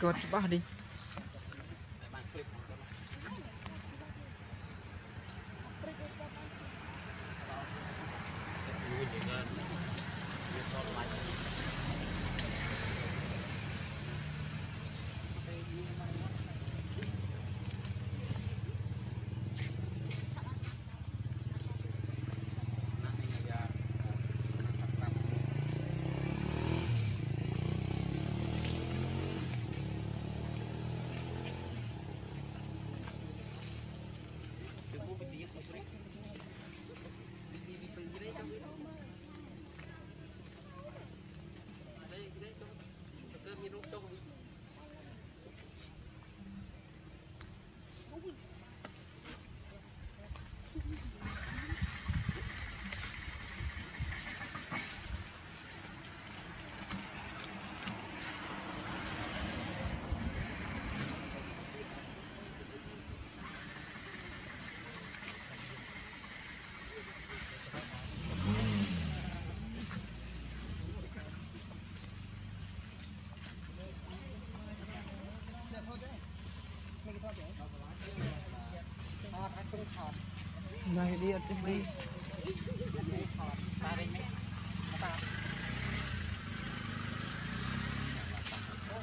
Cột bao đi. Này đi ăn đi.